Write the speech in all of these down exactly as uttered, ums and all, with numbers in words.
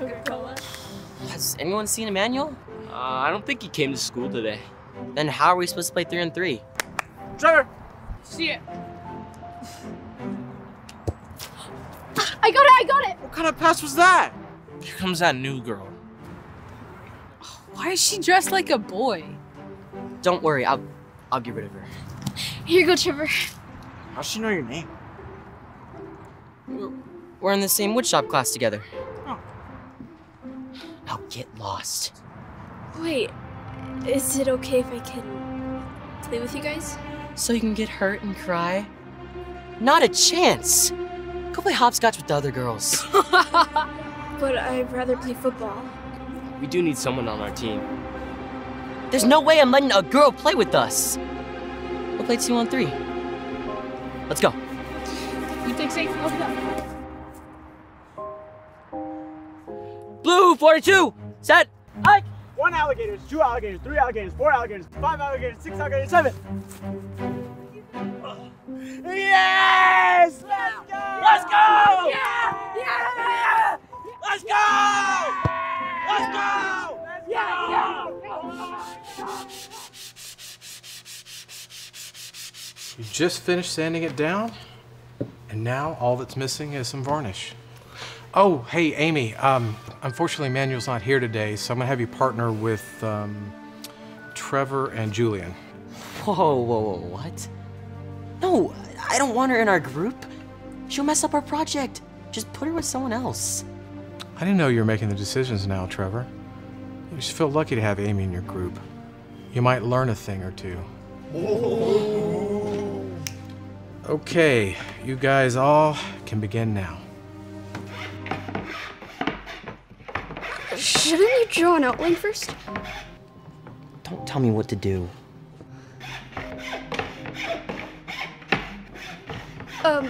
Coca-Cola. Has anyone seen Emmanuel? Uh, I don't think he came to school today. Then how are we supposed to play three on three? Trevor! See it. I got it, I got it! What kind of pass was that? Here comes that new girl. Why is she dressed like a boy? Don't worry, I'll, I'll get rid of her. Here you go, Trevor. How'd she know your name? We're, we're in the same woodshop class together. Oh. Now get lost. Wait, is it okay if I can play with you guys? So you can get hurt and cry? Not a chance! Go play hopscotch with the other girls. But I'd rather play football. We do need someone on our team. There's no way I'm letting a girl play with us. We'll play two on three. Let's go. You take safe. Open up. Blue forty-two. Set. Ike. One alligator, two alligators, three alligators, four alligators, five alligators, six alligators, seven. Yes! Let's go! Let's go! Yeah! Yeah! Let's go! Let's go! Yeah! You just finished sanding it down, and now all that's missing is some varnish. Oh, hey, Amy. Um, unfortunately, Manuel's not here today, so I'm gonna have you partner with um, Trevor and Julian. Whoa, whoa, whoa, what? No, I don't want her in our group. She'll mess up our project. Just put her with someone else. I didn't know you were making the decisions now, Trevor. You should feel lucky to have Amy in your group. You might learn a thing or two. Oh. Okay, you guys all can begin now. Shouldn't you draw an outline first? Don't tell me what to do. Um,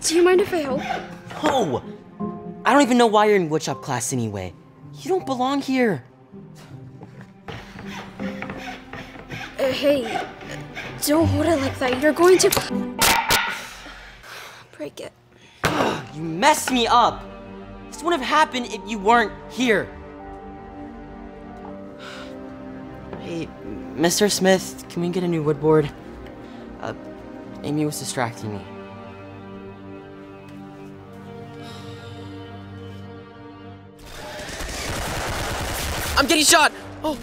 do you mind if I help? No! I don't even know why you're in woodshop class anyway. You don't belong here. Uh, hey, don't hold it like that. You're going to break it. You messed me up. This wouldn't have happened if you weren't here. Hey, Mister Smith, can we get a new wood board? Uh, Amy was distracting me. I'm getting shot! Oh!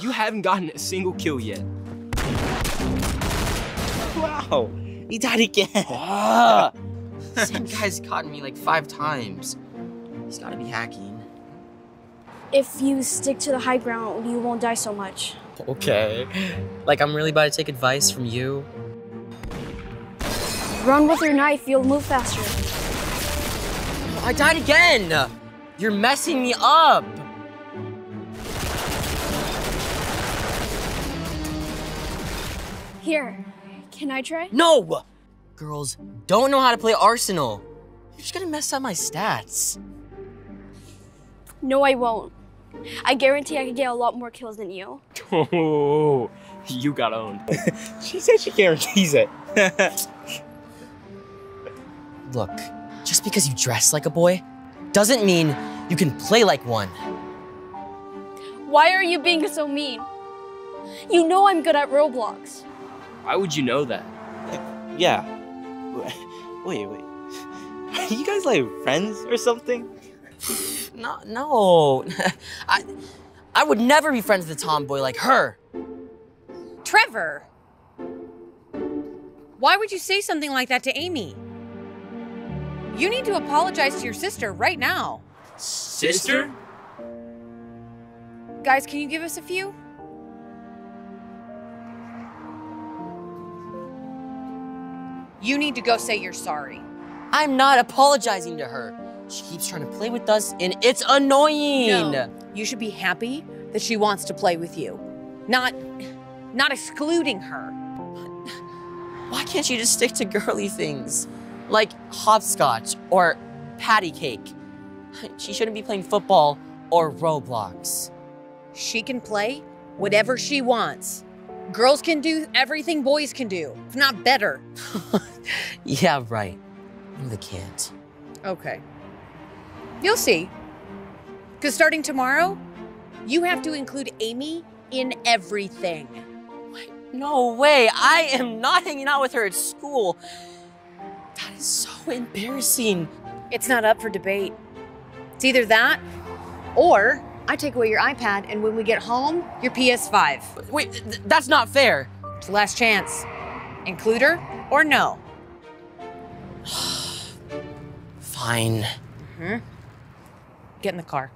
You haven't gotten a single kill yet. Wow! He died again! Ah. Same guy's caught me like five times. He's gotta be hacking. If you stick to the high ground, you won't die so much. Okay. Like, I'm really about to take advice from you. Run with your knife, you'll move faster. I died again! You're messing me up! Here, can I try? No! Girls don't know how to play Arsenal. You're just gonna mess up my stats. No, I won't. I guarantee I could get a lot more kills than you. Oh, you got owned. She said she guarantees it. Look, just because you dress like a boy, doesn't mean you can play like one. Why are you being so mean? You know I'm good at Roblox. Why would you know that? Yeah. Wait, wait. Are you guys like friends or something? No, no. I, I would never be friends with a tomboy like her. Trevor, why would you say something like that to Amy? You need to apologize to your sister right now. Sister? Guys, can you give us a few? You need to go say you're sorry. I'm not apologizing to her. She keeps trying to play with us, and it's annoying. No, you should be happy that she wants to play with you, not, not excluding her. Why can't you just stick to girly things? Like hopscotch or patty cake. She shouldn't be playing football or Roblox. She can play whatever she wants. Girls can do everything boys can do, if not better. Yeah, right. No, they can't. Okay. You'll see. Because starting tomorrow, you have to include Amy in everything. What? No way. I am not hanging out with her at school. That is so embarrassing. It's not up for debate. It's either that or I take away your iPad and when we get home, your P S five. Wait, th that's not fair. It's the last chance. Include her or no? Fine. Mm-hmm. Get in the car.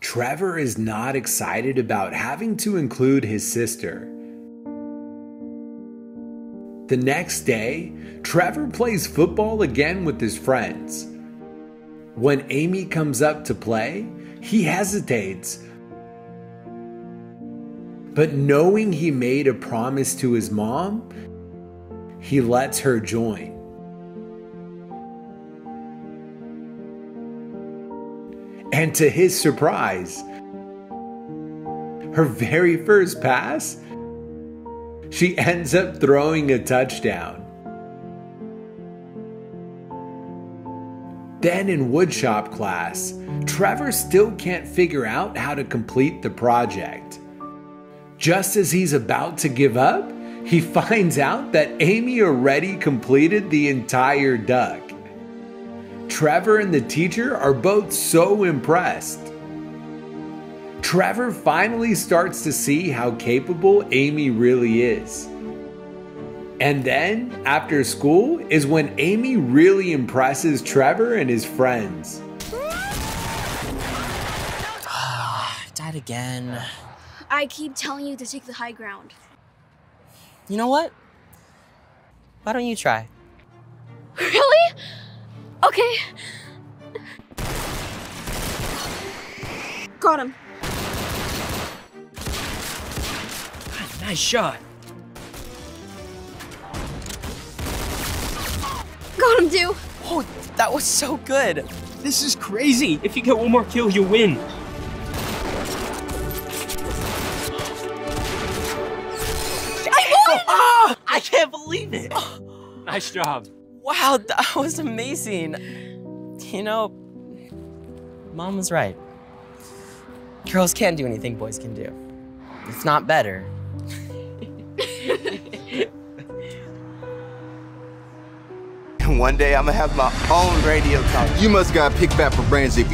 Trevor is not excited about having to include his sister. The next day, Trevor plays football again with his friends. When Amy comes up to play, he hesitates. But knowing he made a promise to his mom, he lets her join. And to his surprise, her very first pass, she ends up throwing a touchdown. Then in woodshop class, Trevor still can't figure out how to complete the project. Just as he's about to give up, he finds out that Amy already completed the entire duck. Trevor and the teacher are both so impressed. Trevor finally starts to see how capable Amy really is. And then, after school, is when Amy really impresses Trevor and his friends. Dad again. I keep telling you to take the high ground. You know what? Why don't you try? Really? Okay. Got him. God, nice shot. Got him, dude. Oh, that was so good. This is crazy. If you get one more kill, you win. Oh, I can't believe it. Nice job. Wow, that was amazing. You know, Mom was right. Girls can't do anything boys can do. It's not better. One day I'm gonna have my own radio talk. You must got picked back for brains if you